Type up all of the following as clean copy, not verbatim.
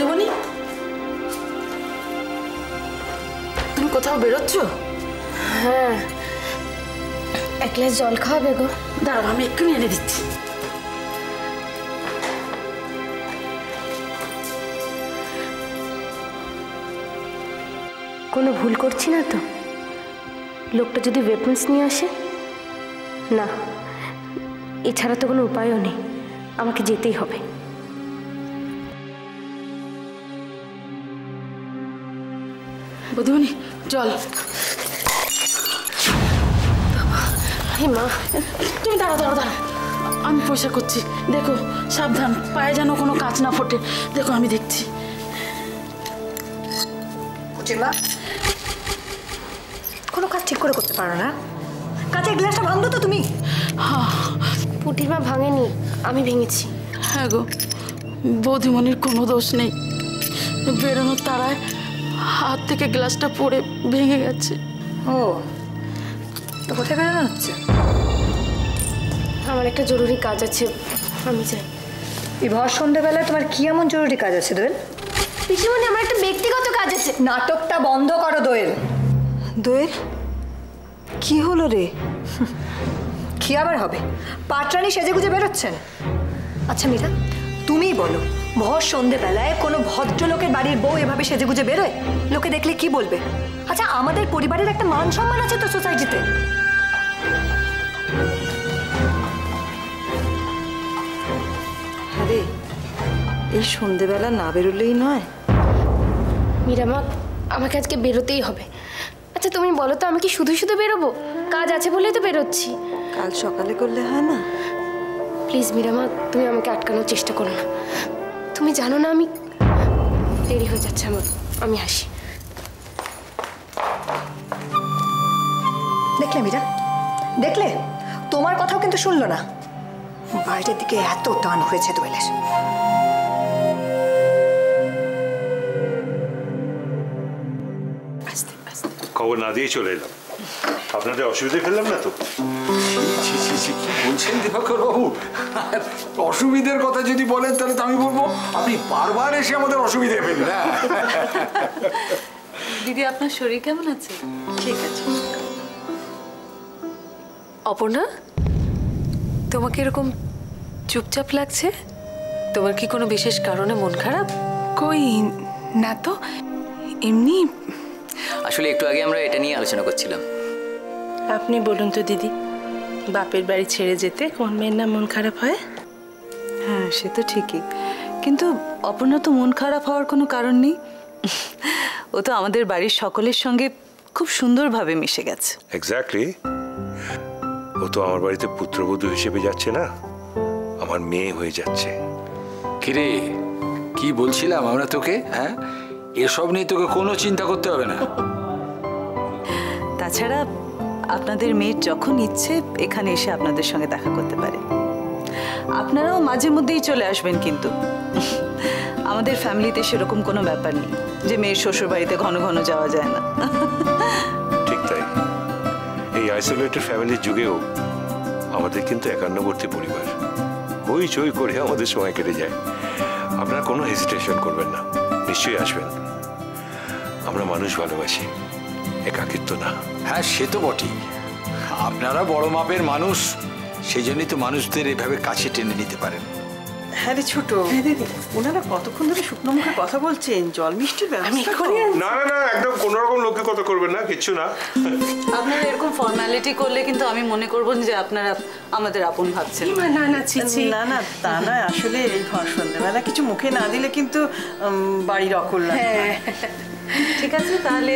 দেবনি, তুমি কোথাও বেরোচ্ছ? হ্যাঁ, এক গ্লাস জল খাওয়াবে গো। দাঁড়াও, আমি এক্ষুনি এনে দিচ্ছি। কোনো ভুল করছি না তো? লোকটা যদি ওয়েপন্স নিয়ে আসে? না, এছাড়া তো কোনো উপায়ও নেই, আমাকে যেতেই হবে। বধুমণি, জল। মা, তুমি দাঁড়াও দাঁড়াও দাঁড়াও, আমি পয়সা করছি। দেখো সাবধান, পায়ে যেন কোনো কাঁচ না ফোটে। দেখো আমি দেখছি। মা, কোনো কাজ ঠিক করে করতে পারো না। কাঁচের গ্লাসটা ভাঙলো তো তুমি? হ্যাঁ। পুটির মা ভাঙেনি, আমি ভেঙেছি। হ্যাঁ গো, বৌদিমণির কোনো দোষ নেই। বেরোনোর তারায় হাত থেকে গ্লাসটা পড়ে ভেঙে গেছে। ও, তো কোথায় বেরোনো হচ্ছে? আমার একটা জরুরি কাজ আছে, আমি যাই। এই ভর সন্ধ্যেবেলায় তোমার কি এমন জরুরি কাজ আছে দোয়েল? পিসিমণি, আমার একটা ব্যক্তিগত কাজ আছে। নাটকটা বন্ধ করো দোয়েল। দোয়েল, কি হলো রে? কি আবার হবে, পাটরানি সেজে গুজে বেরোচ্ছেন। আচ্ছা মীরা, তুমিই বলো, ভর সন্ধ্যেবেলায় কোনো ভদ্রলোকের বাড়ির বউ এভাবে সেজে গুজে বেরোয়? লোকে দেখলে কি বলবে? আচ্ছা, আমাদের পরিবারের একটা মান সম্মান আছে তো সোসাইটিতে। আরে, এই সন্ধ্যেবেলা না বেরোলেই নয়। মীরা মা, আমাকে আজকে বেরোতেই হবে। আচ্ছা তুমি বলো তো, আমি কি শুধু শুধু বেরোবো? কাজ আছে বলেই তো বেরোচ্ছি। কাল সকালে করলে হয় না? প্লিজ মীরা মা, তুমি আমাকে আটকানোর চেষ্টা করো না। তুমি জানো না আমি দেরি হয়ে যাচ্ছে আমার। আমি আসি। দেখলে মীরা, দেখলে, তোমার কথাও কিন্তু শুনলো না। বাইরের দিকে এত টান হয়েছে দোয়েলের। খবর না দিয়ে চলে এলাম, আপনাদের অসুবিধায় ফেললাম না তো? বলছেন দিবাকরবাবু, অসুবিধার কথা যদি বলেন তাহলে তো আমি বলবো আপনি বারবার এসে আমাদের অসুবিধায় ফেললেন। দিদি, আপনার শরীর কেমন আছে? ঠিক আছে। অপর্ণা, তোমাকে এরকম চুপচাপ লাগছে, তোমার কি কোনো বিশেষ কারণে মন খারাপ? কই না তো, এমনি। আসলে একটু আগে আমরা এটা নিয়ে আলোচনা করছিলাম। আপনি বলুন তো দিদি, বাপের বাড়ি ছেড়ে যেতে কোন মেয়ের না মন খারাপ হয়? হ্যাঁ, সে তো ঠিকই, কিন্তু অপর্ণা তো মন খারাপ হওয়ার কোনো কারণ নেই। ও তো আমাদের বাড়ির সকলের সঙ্গে খুব সুন্দরভাবে মিশে গেছে। এক্স্যাক্টলি, ও তো আমার বাড়িতে পুত্রবধূ হিসেবে যাচ্ছে না, আমার মেয়ে হয়ে যাচ্ছে। কিরে, কি বলছিলাম আমরা তোকে? হ্যাঁ, এসব নিয়ে তোকে কোনো চিন্তা করতে হবে না। তাছাড়া আপনাদের মেয়ের যখন ইচ্ছে এখানে এসে আপনাদের সঙ্গে দেখা করতে পারে। আপনারাও মাঝে মধ্যেই চলে আসবেন, কিন্তু আমাদের ফ্যামিলিতে সেরকম কোনো ব্যাপার নেই যে মেয়ের শ্বশুর বাড়িতে ঘন ঘন যাওয়া যায় না। ঠিক তাই, এই আইসোলেটেড ফ্যামিলির যুগেও আমাদের কিন্তু একান্নবর্তী পরিবার, হইচই করে আমাদের সময় কেটে যায়। আপনারা কোনো হেজিটেশন করবেন না, নিশ্চয়ই আসবেন। আমরা মানুষ ভালোবাসি, একাকিত্ব না। হ্যাঁ, সে তো বটেই, আপনারা বড় মাপের মানুষ, সেই জন্যই তো মানুষদের এভাবে কাছে টেনে নিতে পারেন। হ্যাঁ রে ছোট, ওনারা কতক্ষণ ধরে শুকনো মুখে কথা বলছেন? জল মিষ্টির ব্যবস্থা করি। না না না, একদম কোনো রকম লোকে কথা করবেন না, কিচ্ছু না। আপনারা এরকম ফর্মালিটি করলে কিন্তু আমি মনে করব যে আপনারা আমাদের আপন ভাবছেন। না না, ছি ছি, না না, তা না। আসলে এই ঘর সন্ধ্যাবেলা কিছু মুখে না দিলে কিন্তু বাড়ির অকল্যাণ। হ্যাঁ ঠিক আছে, তাহলে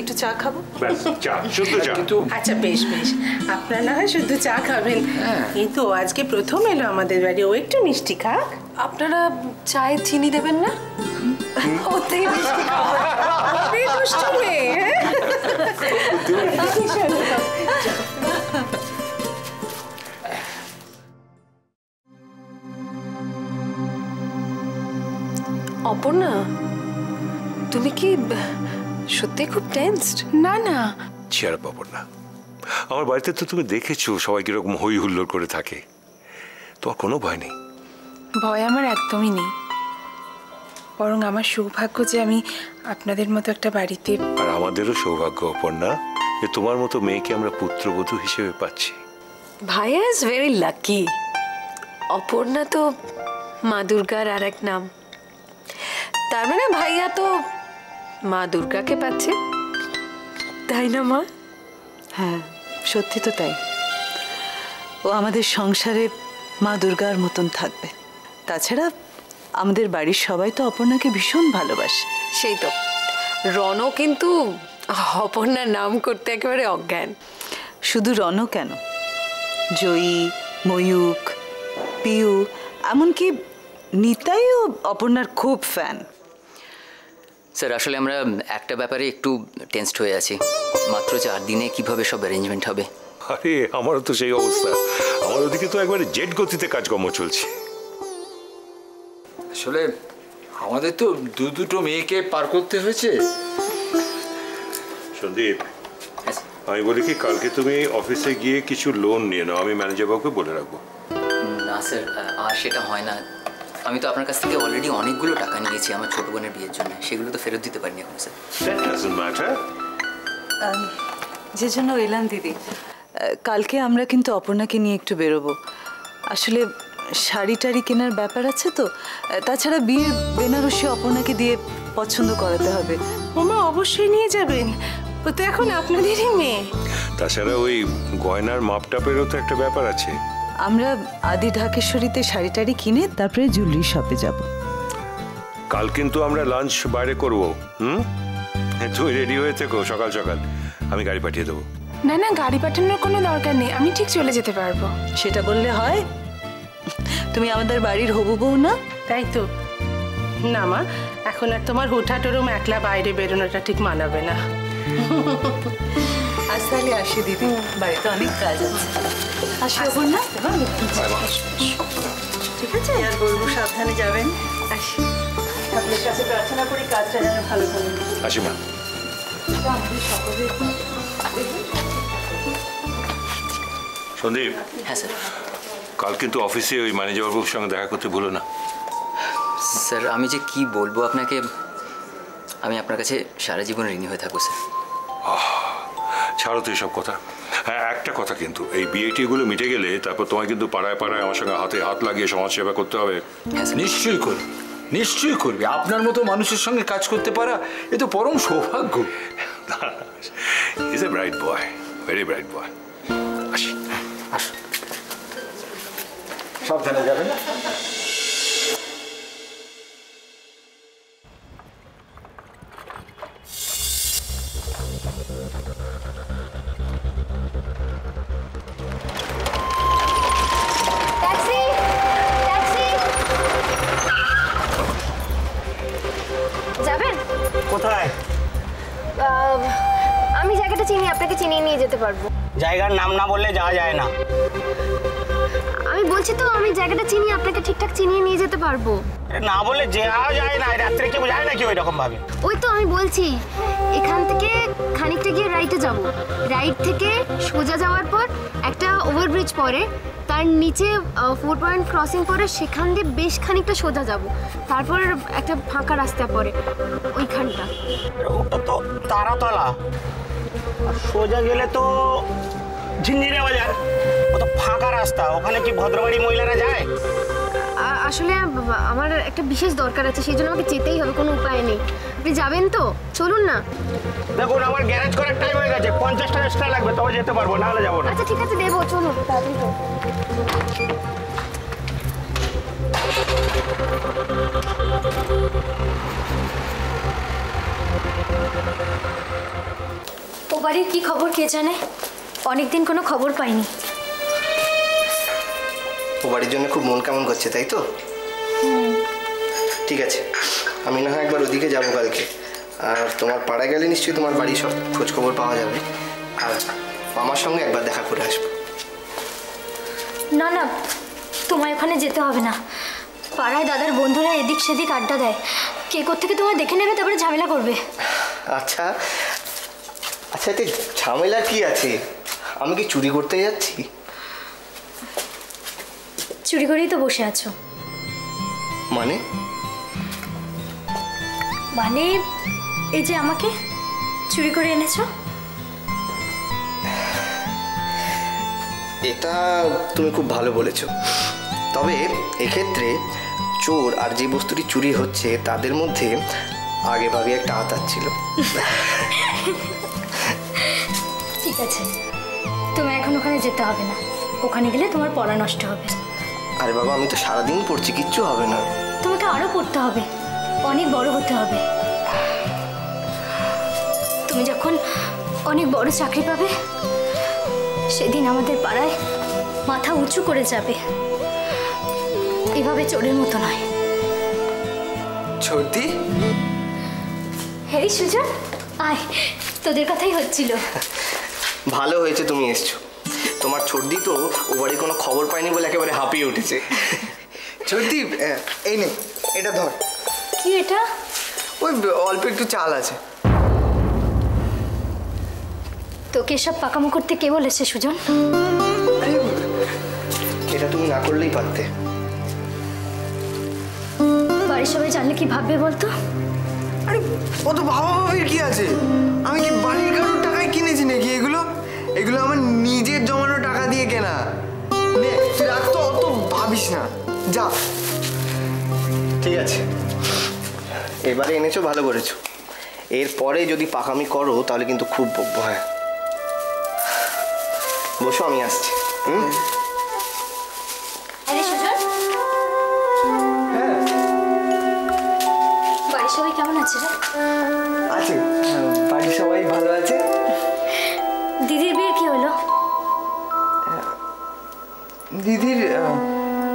একটু চা খাবো। আচ্ছা বেশ বেশ, আপনারা না হয় শুধু চা খাবেন। কিন্তু আজকে প্রথম এলো আমাদের বাড়ি, ও একটু মিষ্টি খাক। আপনারা চায়ে চিনি দেবেন না? অপর্ণা, তুমি কি সত্যি খুব টেনসড? না না, চেয়ার পাবো না। আমার বাড়িতে তো তুমি দেখেছো সবাই কিরকম হই হুল্লোড় করে থাকে। তোমার কোনো ভয় নেই? ভয় আমার একদমই নেই। বরং আমার সৌভাগ্য যে আমি আপনাদের মতো একটা বাড়িতে। আর আমাদেরও সৌভাগ্য অপর্ণা, যে তোমার মতো মেয়েকে আমরা পুত্রবধূ হিসেবে পাচ্ছি। ভাইয়া ইজ ভেরি লাকি। অপর্ণা তো মা দুর্গার আর এক নাম, তার মানে ভাইয়া তো মা দুর্গাকে পাচ্ছে, তাই না মা? হ্যাঁ, সত্যি তো তাই। ও আমাদের সংসারে মা দুর্গার মতন থাকবে। তাছাড়া আমাদের বাড়ির সবাই তো অপর্ণাকে ভীষণ ভালোবাসে। সেই তো, রনও কিন্তু অপর্ণার নাম করতে একেবারে অজ্ঞান। শুধু রন কেন, জয়ী, ময়ূক, পিউ, এমনকি নিতাইও অপর্ণার খুব ফ্যান। স্যার, আসলে আমরা একটা ব্যাপারে একটু টেনসড হয়ে আছি। মাত্র 4 দিনে কিভাবে সব অ্যারেঞ্জমেন্ট হবে। আরে আমারও তো সেই অবস্থা, আমার ওদিকে তো একবারে জেট গতিতে কাজকর্ম চলছে। আসলে আমাদের তো দুটো মেয়েকে পার করতে হয়েছে। সন্দীপ, আমি বলি কি, কালকে তুমি অফিসে গিয়ে কিছু লোন নিয়ে নাও, আমি ম্যানেজার বাবুকে বলে রাখবো। না স্যার, আর সেটা হয় না। আমি তো আপনার কাছ থেকে অলরেডি অনেকগুলো টাকা নিয়েছি আমার ছোট বোনের বিয়ের জন্য, সেগুলো তো ফেরত দিতে পারিনি এখন স্যার। যে জন্য এলাম দিদি, কালকে আমরা কিন্তু অপর্ণাকে নিয়ে একটু বেরোবো। আসলে শাড়ি টাড়ি কেনার ব্যাপার আছে তো, তাছাড়া বিয়ের বেনারসি অপর্ণাকে দিয়ে পছন্দ করাতে হবে। মামা অবশ্যই নিয়ে যাবেন, ও তো এখন আপনাদেরই মেয়ে। তাছাড়া ওই গয়নার মাপটাপেরও তো একটা ব্যাপার আছে। আমরা আদি ঢাকেশ্বরীতে শাড়ি টাড়ি কিনে তারপরে জুয়েলারি শপে যাব। কাল কিন্তু আমরা লাঞ্চ বাইরে করব। তুই রেডি হয়ে থেকো সকাল সকাল, আমি গাড়ি পাঠিয়ে দেবো। না না, গাড়ি পাঠানোর কোনো দরকার নেই, আমি ঠিক চলে যেতে পারবো। সেটা বললে হয়? তুমি আমাদের বাড়ির হবু বউ না? তাই তো। না মা, এখন আর তোমার হুটহাট ওরম একলা বাইরে বেরোনোটা ঠিক মানাবে না। আজ তাহলে আসি দিদি, বাড়িতে অনেক কাজ আছে। আসি না, ঠিক আছে? আর বলবো সাবধানে যাবেন। আসি, আপনার কাছে প্রার্থনা করি কাজটা যেন ভালো করে। আসি মা, আমাদের সকলের। সন্দীপ। হ্যাঁ স্যার। কাল কিন্তু অফিসে ওই ম্যানেজারবাবুর সঙ্গে দেখা করতে ভুলো না। স্যার, আমি যে কি বলবো আপনাকে, আমি আপনার কাছে সারা জীবন ঋণী হয়ে থাকবো স্যার। ছাড়ো তো এসব কথা। হ্যাঁ, একটা কথা কিন্তু, এই বিয়েটিগুলো মিটে গেলে তারপর তোমায় কিন্তু পাড়ায় পাড়ায় আমার সঙ্গে হাতে হাত লাগিয়ে সমাজসেবা করতে হবে। নিশ্চয়ই করবে, নিশ্চয়ই করবে। আপনার মতো মানুষের সঙ্গে কাজ করতে পারা, এ তো পরম সৌভাগ্য। Is a bright boy, very bright boy. আসি, আসুন, সাবধানে যাবেন। আমি জায়গাটা চিনি, আপনাকে চিনিয়ে নিয়ে যেতে পারবো। জায়গার নাম না বললে যাওয়া যায় না। আমি বলছি তো, আমি জায়গাটা চিনি, আপনাকে ঠিকঠাক চিনিয়ে নিয়ে যেতে পারবো। না বললে যাওয়া যায় না, রাত্রে কেউ যায় নাকি ওই রকম ভাবে? ওই তো আমি বলছি, এখান থেকে খানিকটা গিয়ে রাইটে যাব, রাইট থেকে সোজা যাওয়ার পর একটা ওভারব্রিজ পড়ে, তার নিচে 4 পয়েন্ট ক্রসিং করে সেখান দিয়ে বেশ খানিকটা সোজা যাব, তারপর একটা ফাঁকা রাস্তা পড়ে, ওইখানটা। ওটা তো তারাতলা। সোজা গেলে তো ঝিনঝিরা বাজার। ও তো ফাঁকা রাস্তা, ওখানে কি ভদ্রবাড়ি মহিলারা যায়? আসলে আমার একটা বিশেষ দরকার আছে, সেই জন্য আমাকে যেতেই হবে, কোনো উপায় নেই। আপনি যাবেন তো? চলুন না। দেখুন, আমার গ্যারেজ করার টাইম হয়ে গেছে, 50টা এক্সট্রা লাগবে, তবে যেতে পারবো, নাহলে যাবো না। আচ্ছা ঠিক আছে, দেবো, চলুন। ও বাড়ির কি খবর কে জানে, অনেকদিন কোনো খবর পাইনি। ও বাড়ির জন্য খুব মন কেমন করছে, তাই তো? ঠিক আছে, আমি না হয় একবার ওদিকে যাবো কালকে। আর তোমার পাড়ায় গেলে নিশ্চয়ই তোমার বাড়ির সব খোঁজখবর পাওয়া যাবে, আর আমার সঙ্গে একবার দেখা করে আসবো। না না, তোমার ওখানে যেতে হবে না, পাড়ায় দাদার বন্ধুরা এদিক সেদিক আড্ডা দেয়, কে কোত্থেকে তোমার দেখে নেবে, তারপরে ঝামেলা করবে। আচ্ছা আচ্ছা, এতে ঝামেলা কি আছে? আমি কি চুরি করতে যাচ্ছি? চুরি করেই তো বসে আছো। মানে? মানে এই যে আমাকে চুরি করে এনেছো? এটা তুমি খুব ভালো বলেছো, তবে এক্ষেত্রে চোর আর যে বস্তুটি চুরি হচ্ছে তাদের মধ্যে আগে ভাগে একটা আতাত ছিল। ঠিক আছে, তুমি এখন ওখানে যেতে হবে না, ওখানে গেলে তোমার পড়া নষ্ট হবে। আরে বাবা, আমি তো সারাদিন পড়ছি, কিচ্ছু হবে না। তোমাকে আরো পড়তে হবে, অনেক বড় হতে হবে। তুমি যখন অনেক বড় চাকরি পাবে সেদিন আমাদের পাড়ায় মাথা উঁচু করে যাবে, এভাবে চোরের মতো নয়। ছোটি, হেই সুজন, আয়, তোদের কথাই হচ্ছিল। ভালো হয়েছে তুমি এসছো, তোমার ছোটদি তো ও বাড়ির কোনো খবর পায়নি বলে একেবারে হাঁপিয়ে উঠেছে। ছোটদি, এই নে, এটা ধর। কি এটা? ওই অল্প একটু চাল আছে। তোকে এসব পাকামো করতে কে বলেছে সুজন? এটা তুমি না করলেই পারতে। বাড়ির সবাই জানলে কি ভাববে বলতো? আরে ও তো ভাবা ভাবির কি আছে, আমি কি বাড়ির কারোর টাকায় কিনেছি নাকি এগুলো? এগুলো আমার নিজের জমানো টাকা দিয়ে কেনা। তুই রাখ তো, অত ভাবিস না, যা। ঠিক আছে, এবারে এনেছো, ভালো করেছো। এরপরে যদি পাকামি করো তাহলে কিন্তু খুব বকবো। হ্যাঁ বসো, আমি আসছি। বাড়ির সবাই কেমন আছে? আছে, বাড়ির সবাই ভালো আছে। দিদির বিয়ে কি হলো? দিদির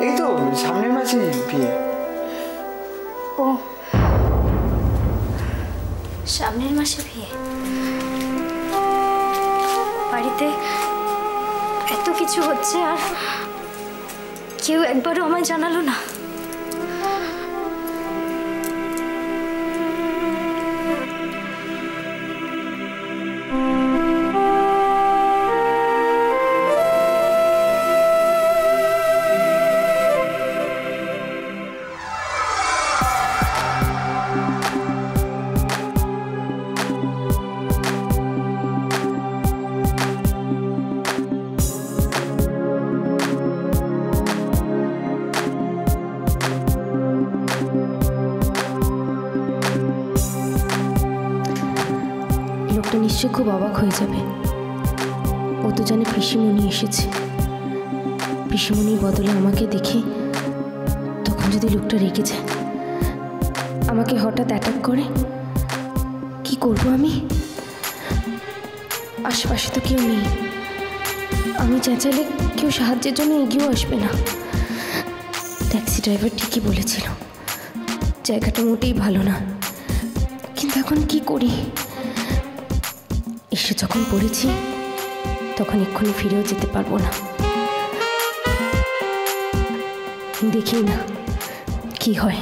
এই তো সামনের মাসে বিয়ে। ও, সামনের মাসে বিয়ে। বাড়িতে এত কিছু হচ্ছে আর কেউ একবারও আমায় জানালো না। সে খুব অবাক হয়ে যাবে, ও তো জানে পিসিমণি এসেছে। পিসিমণির বদলে আমাকে দেখে তখন যদি লোকটা রেগে যায়, আমাকে হঠাৎ অ্যাটাক করে, কি করব আমি? আশেপাশে তো কেউ নেই, আমি চেঁচালে কেউ সাহায্যের জন্য এগিয়েও আসবে না। ট্যাক্সি ড্রাইভার ঠিকই বলেছিল, জায়গাটা মোটেই ভালো না। কিন্তু এখন কি করি? এসে যখন পড়েছি তখন এক্ষুনি ফিরেও যেতে পারবো না। দেখি না কি হয়।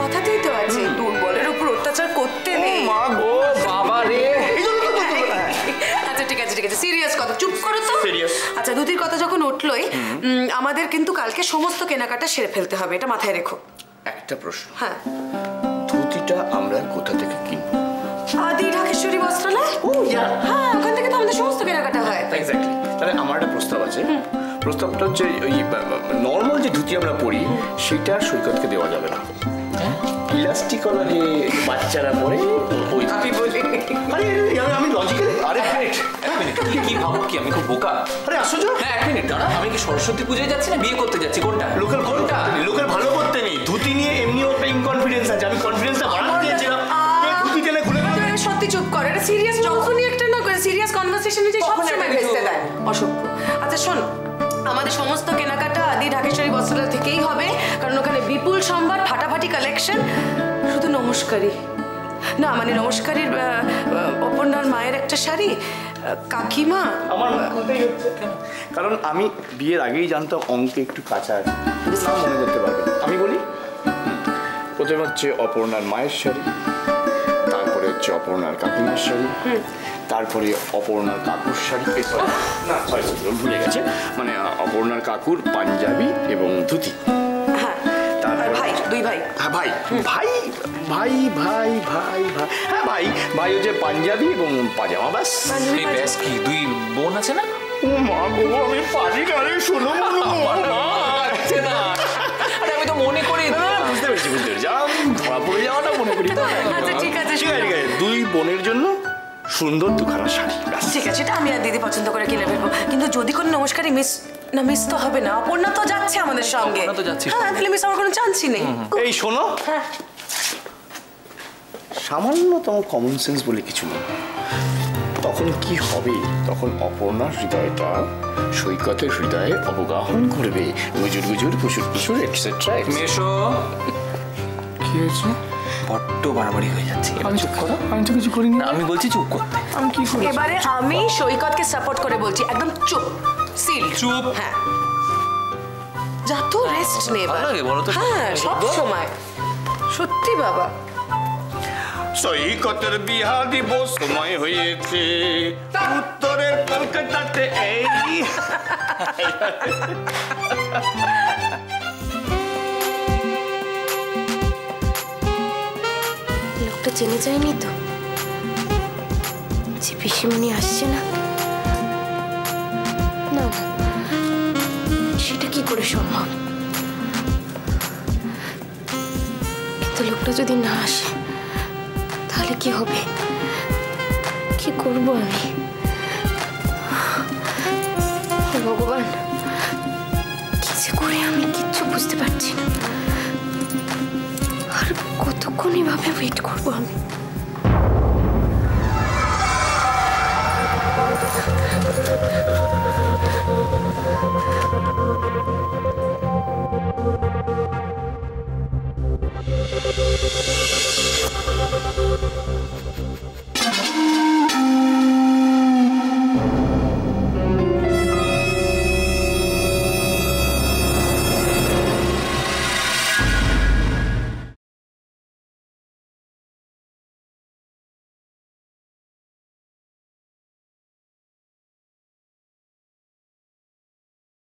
কথাতেই তো আছে, দুর্বলের উপর অত্যাচার করতে নেই। দুদির কথা যখন উঠলোই, আমাদের কিন্তু কালকে সমস্ত কেনাকাটা সেরে ফেলতে হবে, এটা মাথায় রেখো। একটা প্রশ্ন, হ্যাঁ, ধুতিটা আমরা কোথা থেকে কিনবো? আদি ঢাকেশ্বরী বস্ত্রালয়। ও হ্যাঁ, ওখান থেকে তো আমরা সমস্ত কেনাকাটা হয়। এক্স্যাক্টলি। তাহলে আমার একটা প্রস্তাব আছে, প্রস্তাবটা হচ্ছে ওই নর্মাল যে ধুতি আমরা পরি সেটা সৈকতকে দেওয়া যাবে না, ইলাস্টিকওয়ালা যে বাচ্চারা পরে ওই ধুতি বলি। আরে আমি লজিক্যালি আরে রাইট, তুমি কি ভাবো কি আমি খুব বোকা? আরে আশ্চর্য। হ্যাঁ এক মিনিট দাঁড়া, আমি কি সরস্বতী পূজায় যাচ্ছি না বিয়ে করতে যাচ্ছি? কোনটা লোকের, কোনটা লোকের ভালো করতে নেই। ধুতি নিয়ে এমনিও একটা ইনকনফিডেন্স আছে, আমি কনফিডেন্সটা বাড়াতে চেয়েছিলাম। ধুতি কেন ঘুরে ঘুরে সত্যি চুপ করে, এটা সিরিয়াস যখনই একটা না করে সিরিয়াস কনভারসেশনে যে সব সময় ভেস্তে দেয় অসভ্য। আচ্ছা শোন, আমাদের সমস্ত কেনাকাটা আদি ঢাকেশ্বরী বস্ত্রালয় থেকেই হবে, কারণ ওখানে বিপুল সম্ভার ফাটাফাটি কালেকশন। শুধু নমস্কারি না মানে নমস্কারির অপর্ণার মায়ের একটা শাড়ি, কাকিমা আমার বলতেই হচ্ছে কারণ আমি বিয়ের আগেই জানতাম অঙ্কে একটু কাঁচা আছে, নাম মনে করতে পারবে। আমি বলি প্রথমে হচ্ছে অপর্ণার মায়ের শাড়ি, তারপরে হচ্ছে অপর্ণার কাকিমার শাড়ি, তারপরে অপর্ণার কাকুর শাড়ি, না সরি ভুলে গেছে মানে অপর্ণার কাকুর পাঞ্জাবি এবং ধুতি। হ্যাঁ তারপর ভাই, দুই ভাই, হ্যাঁ ভাই ভাই ভাই ভাই ভাই ভাই হ্যাঁ ভাই ভাই হচ্ছে পাঞ্জাবি এবং পাজামা। বাস এই ব্যাস। কি দুই বোন আছে না? ও মা গো আমি পারি না রে, শোনো না আছে না। আরে আমি তো মনে করি বুঝতে পেরেছি বুঝতে পেরেছি, ধরা পড়ে যাওয়াটা মনে করি। আচ্ছা ঠিক আছে ঠিক আছে, দুই বোনের জন্য সুন্দর দুখানা শাড়ি। ঠিক আছে, এটা আমি আর দিদি পছন্দ করে কিনে ফেলবো, কিন্তু যদি কোনো নমস্কারই মিস না মিস তো হবে না, অপর্ণা তো যাচ্ছে আমাদের সঙ্গে। হ্যাঁ তাহলে মিস আমার কোনো চান্সই নেই। এই শোনো, হ্যাঁ সামান্যতম কমন সেন্স বলে কিছু নেই। তখন কি হবে? তখন অপর্ণার হৃদয়টা সৈকতের হৃদয়ে অবগাহন করবে, গুজুর গুজুর পুষুর পুষুর এটসেট্রা। কি হয়েছে? বড্ড বাড়াবাড়ি হয়ে যাচ্ছে। আমি চুপ করো, আমি তো কিছু করিনি। আমি বলছি চুপ করতে, আমি কি করি? এবারে আমি সৈকতকে সাপোর্ট করে বলছি একদম চুপ সিল চুপ। হ্যাঁ যা তো রেস্ট নে এবারে, হ্যাঁ সব সময় সত্যি বাবা। সৈকতের বিয়া দিব সময় হয়েছে, উত্তরের কলকাতাতে এই লোকটা চেনে যায়নি তো যে পিসিমণি আসছে না, না সেটা কি করে সম্ভব? কিন্তু লোকটা যদি না আসে তাহলে কি হবে, কি করবো আমি? ভগবান কিছু করে আমি কিচ্ছু বুঝতে পারছি না, আর কতক্ষণ এভাবে ওয়েট করবো আমি?